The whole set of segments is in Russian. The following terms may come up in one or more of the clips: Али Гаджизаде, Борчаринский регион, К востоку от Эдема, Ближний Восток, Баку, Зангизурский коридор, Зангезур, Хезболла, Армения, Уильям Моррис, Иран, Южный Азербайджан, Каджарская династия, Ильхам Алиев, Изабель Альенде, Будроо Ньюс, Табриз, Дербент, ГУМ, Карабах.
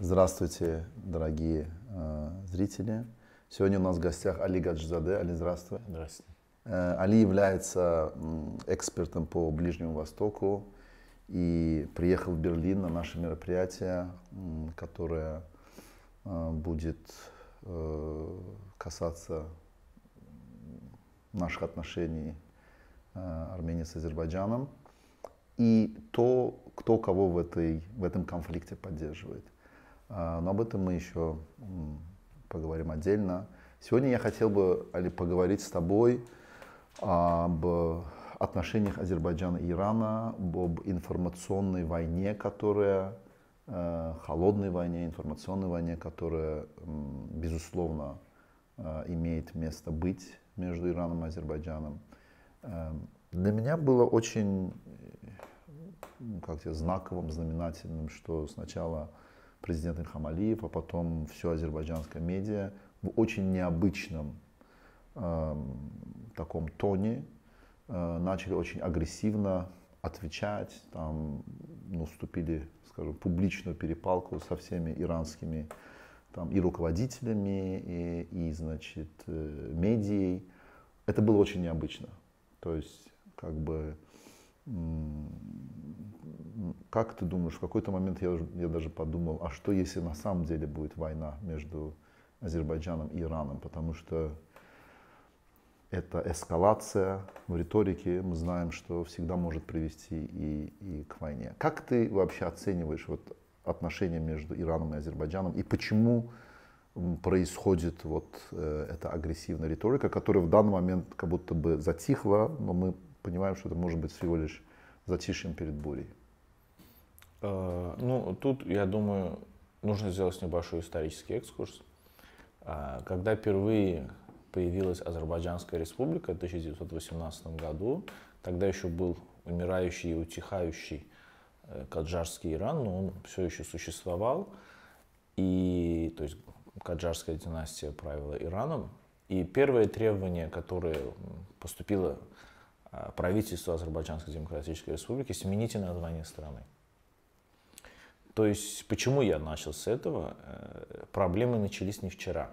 Здравствуйте, дорогие зрители. Сегодня у нас в гостях Али Гаджизаде. Али, здравствуй. Здравствуйте. Али является экспертом по Ближнему Востоку и приехал в Берлин на наше мероприятие, которое будет касаться наших отношений Армении с Азербайджаном и то, кто кого в этом конфликте поддерживает. Но об этом мы еще поговорим отдельно. Сегодня я хотел бы, Али, поговорить с тобой об отношениях Азербайджана и Ирана, об информационной войне, которая, холодной войне, информационной войне, которая, безусловно, имеет место быть между Ираном и Азербайджаном. Для меня было очень, знаковым, знаменательным, что сначала президент Ильхам Алиев, а потом все азербайджанское медиа в очень необычном таком тоне начали очень агрессивно отвечать, там, вступили, скажем, в публичную перепалку со всеми иранскими и руководителями, и медией. Это было очень необычно. То есть, как ты думаешь, в какой-то момент я даже подумал, а что если на самом деле будет война между Азербайджаном и Ираном? Потому что эта эскалация в риторике, мы знаем, что всегда может привести и к войне. Как ты вообще оцениваешь отношения между Ираном и Азербайджаном и почему происходит эта агрессивная риторика, которая в данный момент как будто бы затихла, но мы понимаем, что это может быть всего лишь затишьем перед бурей? Тут, я думаю, нужно сделать небольшой исторический экскурс. Когда впервые появилась Азербайджанская республика в 1918 году, тогда еще был умирающий и утихающий Каджарский Иран, но он все еще существовал. И, то есть, Каджарская династия правила Ираном. И первое требование, которое поступило правительству Азербайджанской Демократической Республики, смените название страны. То есть, почему я начал с этого? Проблемы начались не вчера.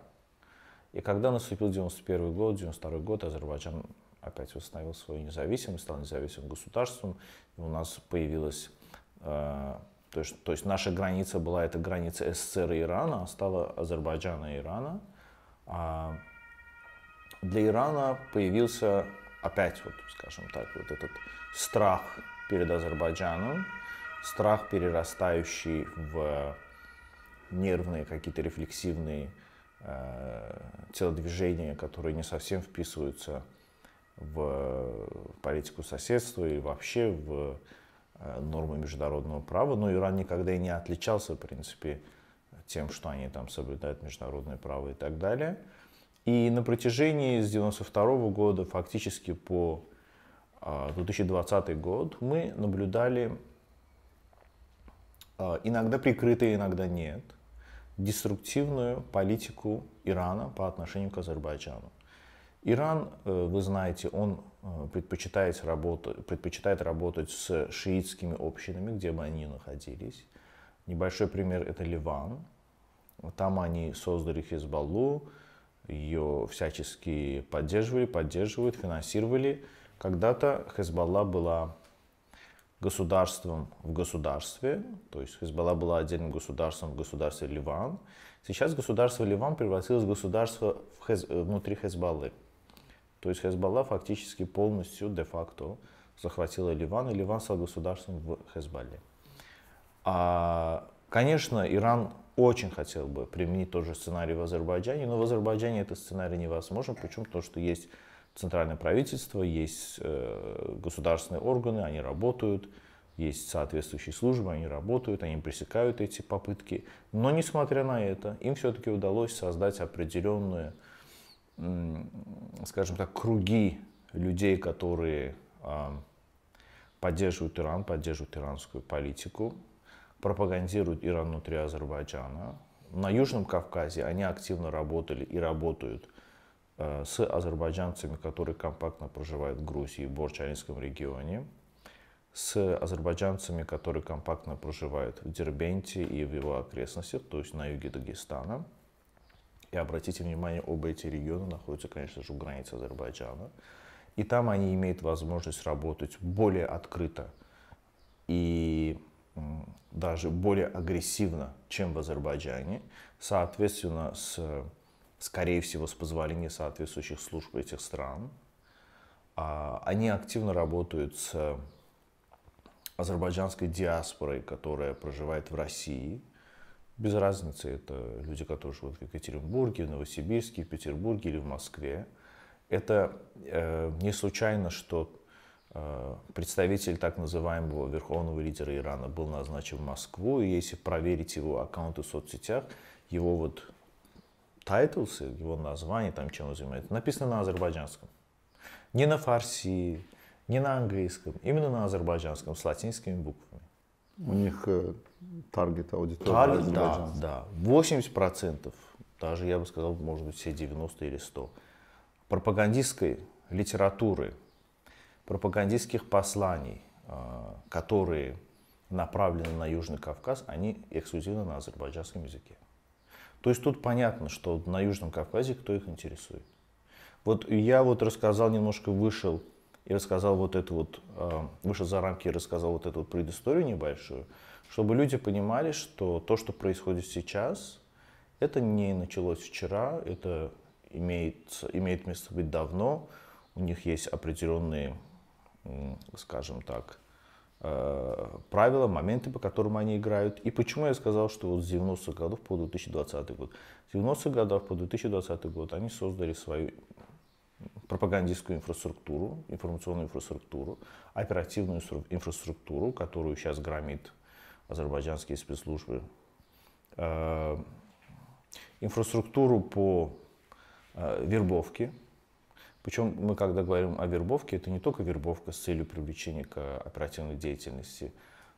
И когда наступил 1991 год, 1992 год, Азербайджан опять восстановил свою независимость, стал независимым государством, и у нас появилась... То есть наша граница была, это граница СССР и Ирана, а стала Азербайджана и Ирана. А для Ирана появился опять, этот страх перед Азербайджаном, страх, перерастающий в нервные какие-то рефлексивные телодвижения, которые не совсем вписываются в политику соседства и вообще в нормы международного права. Но Иран никогда и не отличался, в принципе, тем, что они там соблюдают международное право и так далее. И на протяжении с 1992 года фактически по 2020 год мы наблюдали иногда прикрытые, иногда нет, деструктивную политику Ирана по отношению к Азербайджану. Иран, вы знаете, он предпочитает работать с шиитскими общинами, где бы они ни находились. Небольшой пример – это Ливан. Там они создали Хезболлу, ее всячески поддерживают, финансировали. Когда-то Хезболла была государством в государстве, то есть Хезболла была отдельным государством в государстве Ливан. Сейчас государство Ливан превратилось в государство внутри Хезболлы. То есть Хезболла фактически полностью, де-факто, захватила Ливан, и Ливан стал государством в Хезболле. Конечно, Иран очень хотел бы применить тот же сценарий в Азербайджане, но в Азербайджане этот сценарий невозможен, причем потому что есть центральное правительство, есть государственные органы, они работают, есть соответствующие службы, они работают, они пресекают эти попытки. Но несмотря на это, им все-таки удалось создать определенные, круги людей, которые поддерживают Иран, поддерживают иранскую политику, пропагандируют Иран внутри Азербайджана. На Южном Кавказе они активно работали и работают с азербайджанцами, которые компактно проживают в Грузии, в Борчаринском регионе, с азербайджанцами, которые компактно проживают в Дербенте и в его окрестностях, то есть на юге Дагестана. И обратите внимание, оба эти региона находятся, конечно же, у границ Азербайджана. И там они имеют возможность работать более открыто и даже более агрессивно, чем в Азербайджане. Соответственно, скорее всего, с позволения соответствующих служб этих стран. Они активно работают с азербайджанской диаспорой, которая проживает в России. Без разницы, это люди, которые живут в Екатеринбурге, в Новосибирске, в Петербурге или в Москве. Это не случайно, что представитель так называемого верховного лидера Ирана был назначен в Москву. И если проверить его аккаунты в соцсетях, его вот тайтлс, его название, там, чем он занимается, написано на азербайджанском. Не на фарси, не на английском, именно на азербайджанском, с латинскими буквами. У них таргет аудитория азербайджанцев. Да, 80%, даже я бы сказал, может быть, все 90 или 100, пропагандистской литературы, пропагандистских посланий, которые направлены на Южный Кавказ, они эксклюзивно на азербайджанском языке. То есть тут понятно, что на Южном Кавказе кто их интересует. Вот я вот рассказал, немножко вышел и рассказал вот это вот, вышел за рамки и рассказал вот эту вот предысторию небольшую, чтобы люди понимали, что то, что происходит сейчас, это не началось вчера, это имеет место быть давно. У них есть определенные, скажем так, правила, моменты, по которым они играют. И почему я сказал, что вот с 90-х годов по 2020 год. С 90-х годов по 2020 год они создали свою пропагандистскую инфраструктуру, информационную инфраструктуру, оперативную инфраструктуру, которую сейчас громит азербайджанские спецслужбы, инфраструктуру по вербовке. Причем мы, когда говорим о вербовке, это не только вербовка с целью привлечения к оперативной деятельности,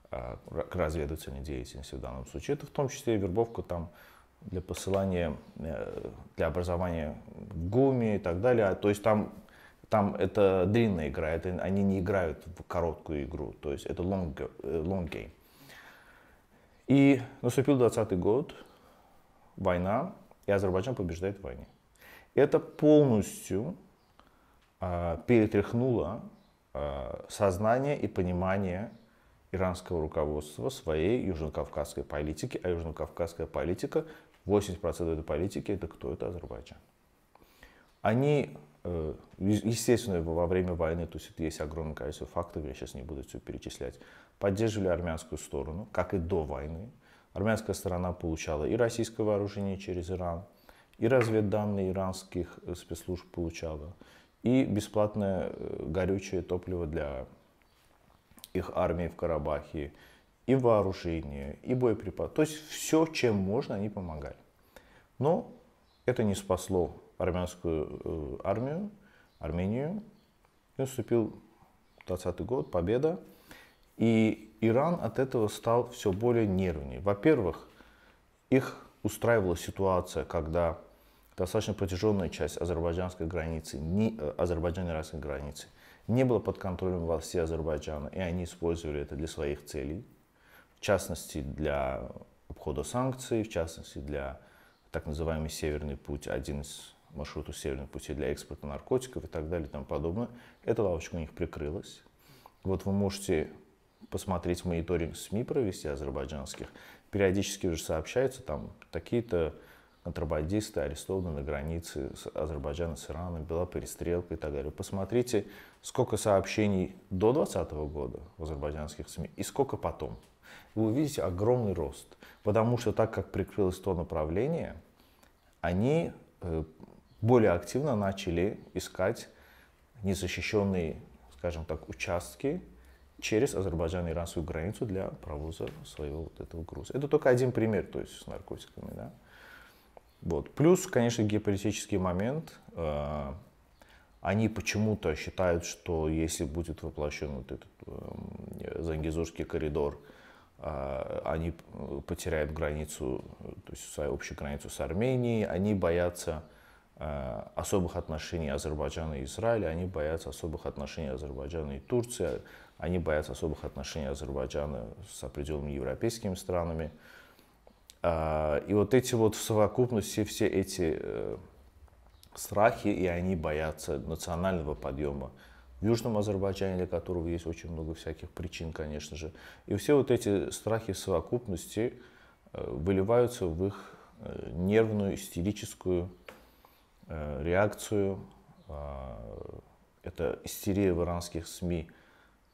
к разведывательной деятельности в данном случае. Это в том числе и вербовка там для посылания, для образования в ГУМе и так далее. То есть там это длинная игра, они не играют в короткую игру, то есть это long game. И наступил 2020 год, война, и Азербайджан побеждает в войне. Это полностью перетряхнуло сознание и понимание иранского руководства своей южнокавказской политики. А южнокавказская политика, 80% этой политики, это кто? Это Азербайджан. Они, естественно, во время войны, то есть есть огромное количество фактов, я сейчас не буду все перечислять, поддерживали армянскую сторону, как и до войны. Армянская сторона получала и российское вооружение через Иран, и разведданные иранских спецслужб получала, и бесплатное горючее топливо для их армии в Карабахе, и вооружение, и боеприпасы. То есть все, чем можно, они помогали. Но это не спасло армянскую армию, Армению. И наступил 2020 год, победа. И Иран от этого стал все более нервнее. Во-первых, их устраивала ситуация, когда достаточно протяженная часть азербайджанской границы, азербайджан-иранской границы, не была под контролем власти Азербайджана, и они использовали это для своих целей, в частности, для обхода санкций, в частности, для так называемый Северный путь, один из маршрутов Северного пути для экспорта наркотиков и так далее и тому подобное. Эта лавочка у них прикрылась. Вот вы можете посмотреть мониторинг СМИ, провести азербайджанских. Периодически уже сообщается, там такие-то контрабандисты арестованы на границе с Азербайджаном, с Ираном, была перестрелка и так далее. Посмотрите, сколько сообщений до 2020 года в азербайджанских СМИ и сколько потом. Вы увидите огромный рост, потому что так как прикрылось то направление, они более активно начали искать незащищенные, скажем так, участки через Азербайджан-иранскую границу для провоза своего вот этого груза. Это только один пример, то есть с наркотиками, да? Вот. Плюс, конечно, геополитический момент. Они почему-то считают, что если будет воплощен вот этот Зангизурский коридор, они потеряют границу, то есть свою общую границу с Арменией. Они боятся особых отношений Азербайджана и Израиля, они боятся особых отношений Азербайджана и Турции, Они боятся особых отношений Азербайджана с определенными европейскими странами. И вот эти вот в совокупности, все эти страхи, и они боятся национального подъема в Южном Азербайджане, для которого есть очень много всяких причин, конечно же. И все вот эти страхи в совокупности выливаются в их нервную, истерическую реакцию. Это истерия в иранских СМИ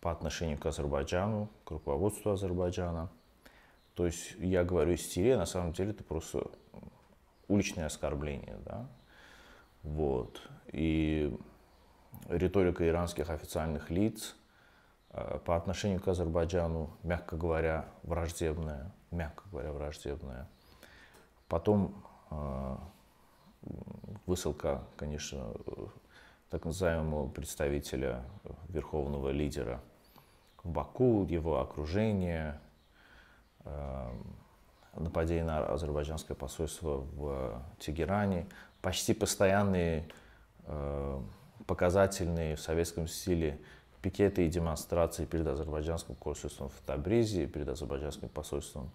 по отношению к Азербайджану, к руководству Азербайджана. То есть я говорю истерия, на самом деле это просто уличное оскорбление, да? Вот. И риторика иранских официальных лиц по отношению к Азербайджану, мягко говоря, враждебная. Потом высылка, конечно, так называемого представителя, верховного лидера в Баку, его окружение, нападение на азербайджанское посольство в Тегеране, почти постоянные показательные в советском стиле пикеты и демонстрации перед азербайджанским консульством в Табризе, перед азербайджанским посольством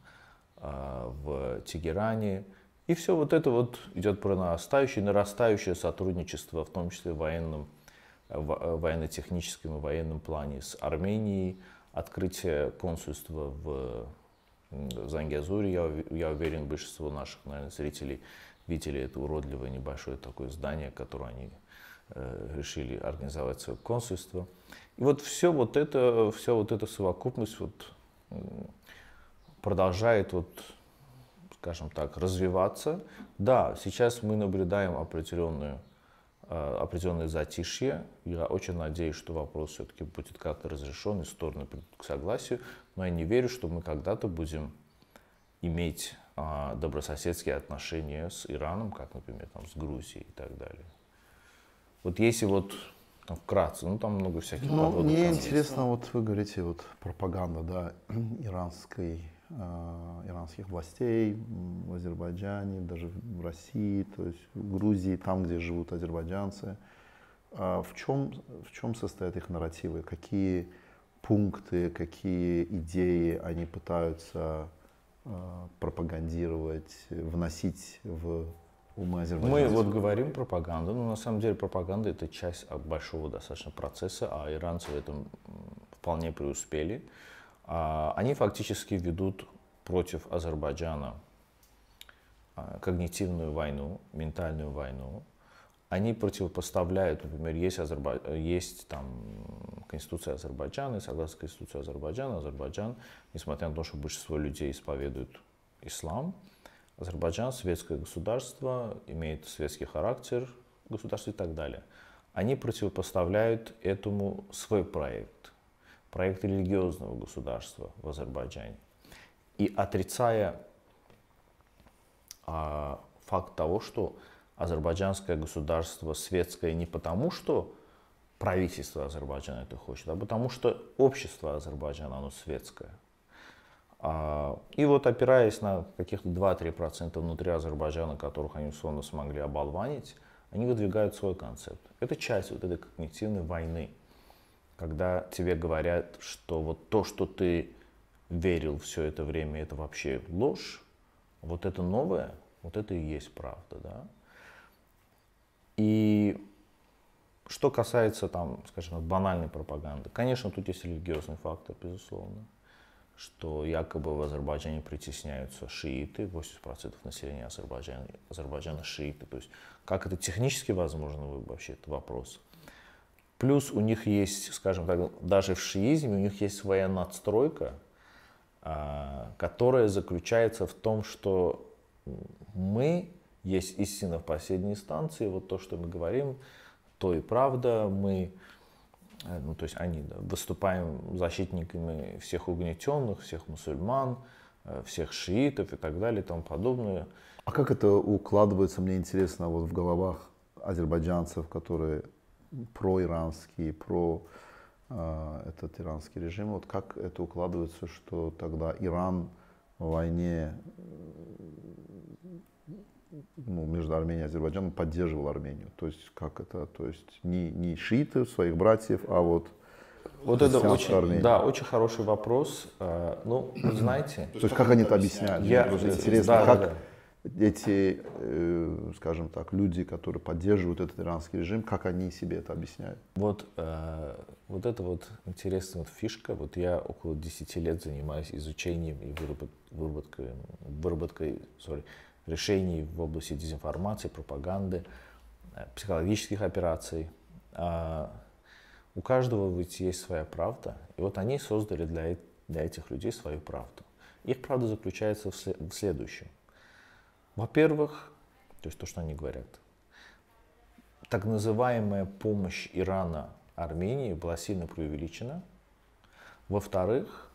в Тегеране. И все вот это вот идет про нарастающее сотрудничество, в том числе в военно-техническом и военном плане с Арменией, открытие консульства в Зангезуре. Я уверен, большинство наших, наверное, зрителей видели это уродливое небольшое такое здание, которое они решили организовать свое консульство. И вот все вот эта совокупность вот продолжает вот, скажем так, развиваться. Да, сейчас мы наблюдаем определенное затишье. Я очень надеюсь, что вопрос все-таки будет как-то разрешен, и стороны придут к согласию. Но я не верю, что мы когда-то будем иметь добрососедские отношения с Ираном, как, например, там, с Грузией и так далее. Вот если вот там, вкратце, ну там много всяких подводных. Мне интересно, вот вы говорите, вот пропаганда, да, иранских властей в Азербайджане, даже в России, то есть в Грузии, там, где живут азербайджанцы. В чем состоят их нарративы? Какие пункты, какие идеи они пытаются пропагандировать, вносить в умы азербайджанцев? Мы вот говорим пропаганду, но на самом деле пропаганда — это часть большого достаточно процесса, а иранцы в этом вполне преуспели. Они фактически ведут против Азербайджана когнитивную войну, ментальную войну. Они противопоставляют, например, есть там Конституция Азербайджана, и согласно Конституции Азербайджана, Азербайджан, несмотря на то, что большинство людей исповедует ислам, Азербайджан — светское государство, имеет светский характер государства и так далее. Они противопоставляют этому свой проект религиозного государства в Азербайджане. И отрицая факт того, что азербайджанское государство светское не потому, что правительство Азербайджана это хочет, а потому что общество Азербайджана, оно светское. И вот, опираясь на каких-то 2-3% внутри Азербайджана, которых они условно смогли оболванить, они выдвигают свой концепт. Это часть вот этой когнитивной войны. Когда тебе говорят, что вот то, что ты верил все это время, это вообще ложь, вот это новое, вот это и есть правда, да? И что касается, там, скажем, банальной пропаганды, конечно, тут есть религиозный фактор, безусловно, что якобы в Азербайджане притесняются шииты, 80% населения Азербайджана шииты, то есть как это технически возможно, вообще это вопрос. Плюс у них есть, скажем так, даже в шиизме у них есть своя надстройка, которая заключается в том, что мы есть истина в последней инстанции, вот то, что мы говорим, то и правда, мы, ну, то есть они, да, выступаем защитниками всех угнетенных, всех мусульман, всех шиитов и так далее и тому подобное. А как это укладывается, мне интересно, вот в головах азербайджанцев, которые проиранские, этот иранский режим, вот как это укладывается, что тогда Иран в войне, ну, между Арменией и Азербайджаном поддерживал Армению? То есть как это, то есть не шииты своих братьев, а вот Вот это очень, да, очень хороший вопрос. Ну, знаете... То есть как они это объясняют? Интересно, да, как эти, скажем так, люди, которые поддерживают этот иранский режим, как они себе это объясняют? Вот, вот это вот интересная вот фишка. Вот я около 10 лет занимаюсь изучением и выработкой решений в области дезинформации, пропаганды, психологических операций. У каждого ведь есть своя правда, и вот они создали для этих людей свою правду. Их правда заключается в следующем. Во-первых, то есть то, что они говорят, так называемая помощь Ирана Армении была сильно преувеличена. Во-вторых,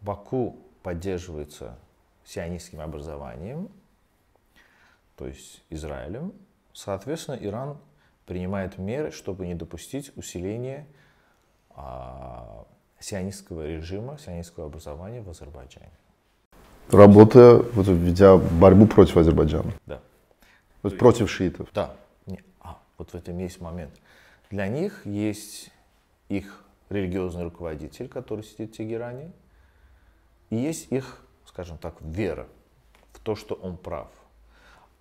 Баку поддерживается сионистским образованием, то есть Израилем. Соответственно, Иран принимает меры, чтобы не допустить усиления сионистского режима, сионистского образования в Азербайджане. Работая, вот, ведя борьбу против Азербайджана. Да. Вот против шиитов. Да. Вот в этом есть момент. Для них есть их религиозный руководитель, который сидит в Тегеране, и есть их, скажем так, вера в то, что он прав.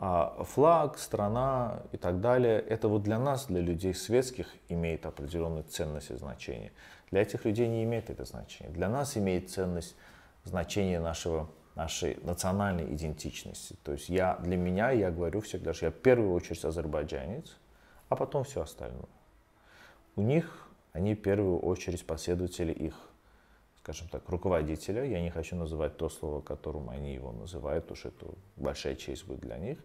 А флаг, страна и так далее, это вот для нас, для людей светских, имеет определенную ценность и значение. Для этих людей не имеет это значение. Для нас имеет ценность, значение нашей национальной идентичности. То есть для меня, я говорю всегда, что я в первую очередь азербайджанец, а потом все остальное. У них, они в первую очередь последователи их, скажем так, руководителя, я не хочу называть то слово, которым они его называют, потому что это большая честь будет для них.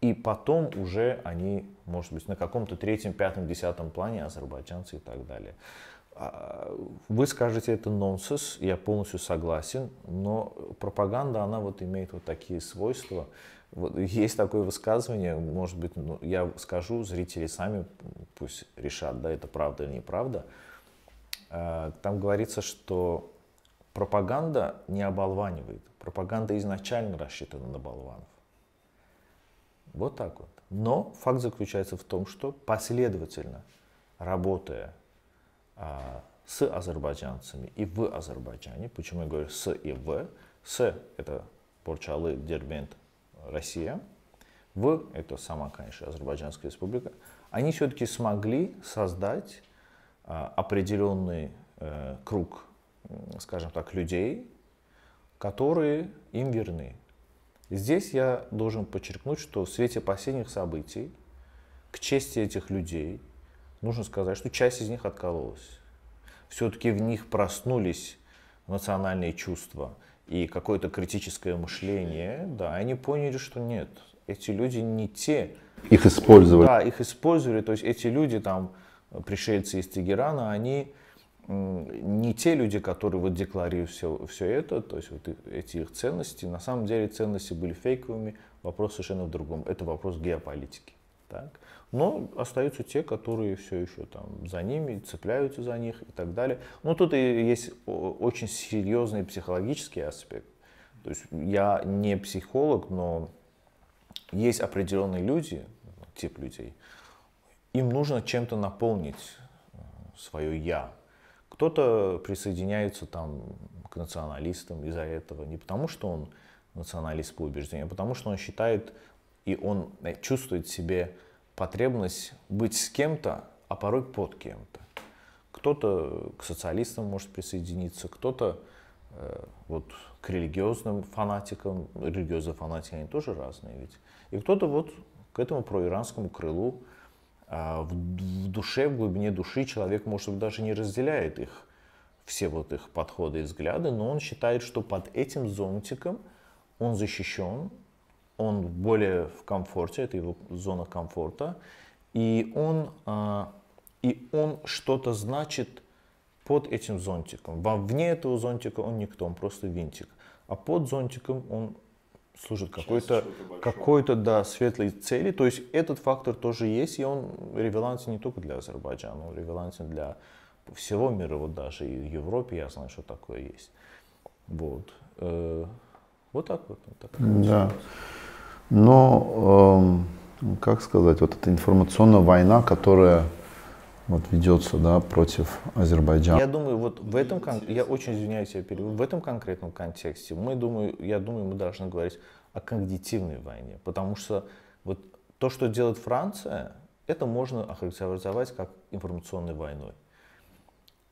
И потом уже они, может быть, на каком-то третьем, пятом, десятом плане азербайджанцы и так далее. Вы скажете, это нонсенс, я полностью согласен, но пропаганда, она вот имеет вот такие свойства. Вот есть такое высказывание, может быть, ну, я скажу, зрители сами пусть решат, да, это правда или неправда. Там говорится, что пропаганда не оболванивает. Пропаганда изначально рассчитана на болванов. Вот так вот. Но факт заключается в том, что последовательно, работая с азербайджанцами и в Азербайджане, почему я говорю «с» и «в», «с» — это Борчалы, Дербент, Россия, «в» — это сама, конечно, Азербайджанская республика, они все-таки смогли создать определенный круг, скажем так, людей, которые им верны. Здесь я должен подчеркнуть, что в свете последних событий, к чести этих людей, нужно сказать, что часть из них откололась. Все-таки в них проснулись национальные чувства и какое-то критическое мышление. Да, они поняли, что нет, эти люди не те. Их использовали. Да, их использовали, то есть эти люди там... пришельцы из Тегерана, они не те люди, которые вот декларируют все это, то есть вот эти их ценности. На самом деле ценности были фейковыми, вопрос совершенно в другом. Это вопрос геополитики. Так? Но остаются те, которые все еще там за ними, цепляются за них и так далее. Но тут и есть очень серьезный психологический аспект. То есть я не психолог, но есть определенные люди, тип людей, им нужно чем-то наполнить свое «я». Кто-то присоединяется там к националистам из-за этого не потому, что он националист по убеждению, а потому что он считает и он чувствует в себе потребность быть с кем-то, а порой под кем-то. Кто-то к социалистам может присоединиться, кто-то вот к религиозным фанатикам. Религиозные фанатики, они тоже разные ведь. И кто-то вот к этому проиранскому крылу. В душе, в глубине души человек, может быть, даже не разделяет их, все вот их подходы и взгляды, но он считает, что под этим зонтиком он защищен, он более в комфорте, это его зона комфорта, и он что-то значит под этим зонтиком. Вне этого зонтика он никто, он просто винтик, а под зонтиком он служит какой-то да, светлой цели. То есть этот фактор тоже есть, и он релевантен не только для Азербайджана, он релевантен для всего мира, вот даже и в Европе, я знаю, что такое есть. Вот, вот так вот. Вот так да. Но, как сказать, вот эта информационная война, которая вот ведется, да, против Азербайджана. Я думаю, вот в этом, я очень извиняюсь, я перевел, в этом конкретном контексте мы, я думаю, мы должны говорить о когнитивной войне, потому что вот то, что делает Франция, это можно охарактеризовать как информационной войной.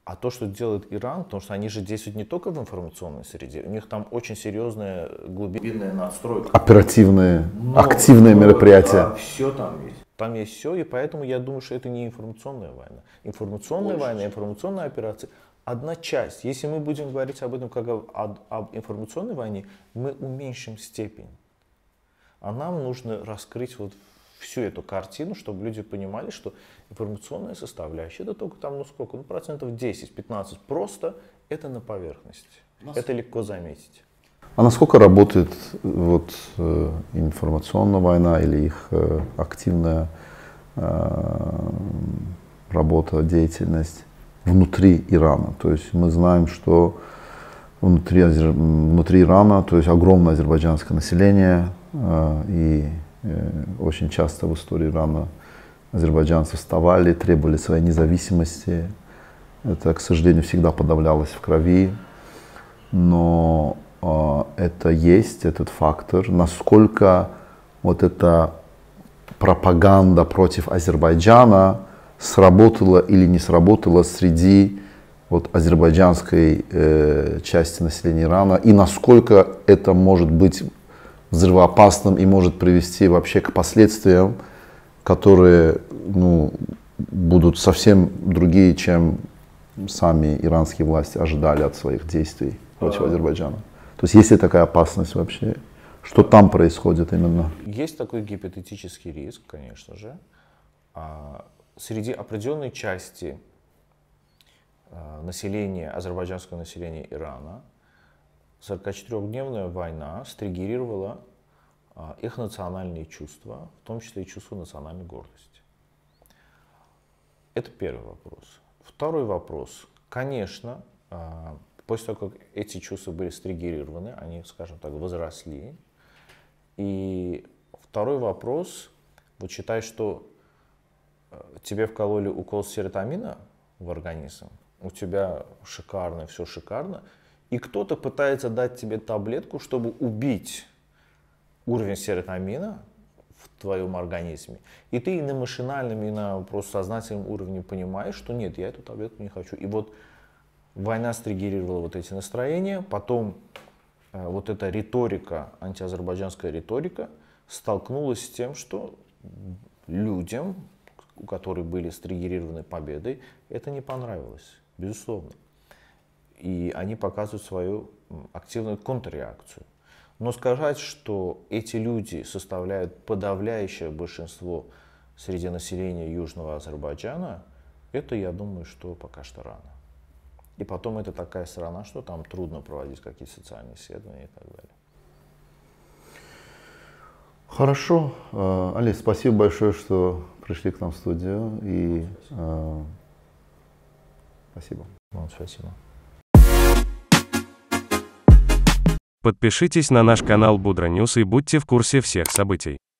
А то, что делает Иран, потому что они же действуют не только в информационной среде, у них там очень серьезная глубинная настройка. Оперативные, активные мероприятия. Да, все там есть. Там есть все, и поэтому я думаю, что это не информационная война. Информационная война, информационная операция – одна часть. Если мы будем говорить об этом как об информационной войне, мы уменьшим степень. А нам нужно раскрыть вот всю эту картину, чтобы люди понимали, что информационная составляющая, это только там, ну сколько, ну процентов 10-15, просто это на поверхности. Это легко заметить. А насколько работает вот информационная война или их активная работа, деятельность внутри Ирана? То есть мы знаем, что внутри Ирана, то есть огромное азербайджанское население, и очень часто в истории Ирана азербайджанцы вставали, требовали своей независимости. Это, к сожалению, всегда подавлялось в крови. Но это есть, этот фактор. Насколько вот эта пропаганда против Азербайджана сработала или не сработала среди вот азербайджанской части населения Ирана, и насколько это может быть взрывоопасным и может привести вообще к последствиям, которые, ну, будут совсем другие, чем сами иранские власти ожидали от своих действий против Азербайджана. То есть есть ли такая опасность вообще? Что там происходит именно? Есть такой гипотетический риск, конечно же. Среди определенной части населения, азербайджанского населения Ирана, 44-дневная война стригерировала их национальные чувства, в том числе и чувство национальной гордости. Это первый вопрос. Второй вопрос. Конечно, после того, как эти чувства были стригерированы, они, скажем так, возросли. И второй вопрос. Вот считай, что тебе вкололи укол серотонина в организм, у тебя шикарно, все шикарно, и кто-то пытается дать тебе таблетку, чтобы убить уровень серотонина в твоем организме. И ты и на машинальном, и на просто сознательном уровне понимаешь, что нет, я эту таблетку не хочу. И вот война стригерировала вот эти настроения, потом вот эта риторика, антиазербайджанская риторика, столкнулась с тем, что людям, у которых были стригерированы победой, это не понравилось, безусловно. И они показывают свою активную контрреакцию. Но сказать, что эти люди составляют подавляющее большинство среди населения Южного Азербайджана, это, я думаю, что пока что рано. И потом это такая страна, что там трудно проводить какие-то социальные исследования и так далее. Хорошо. Али, спасибо большое, что пришли к нам в студию. И спасибо. Вам спасибо. Подпишитесь на наш канал Будроо Ньюс и будьте в курсе всех событий.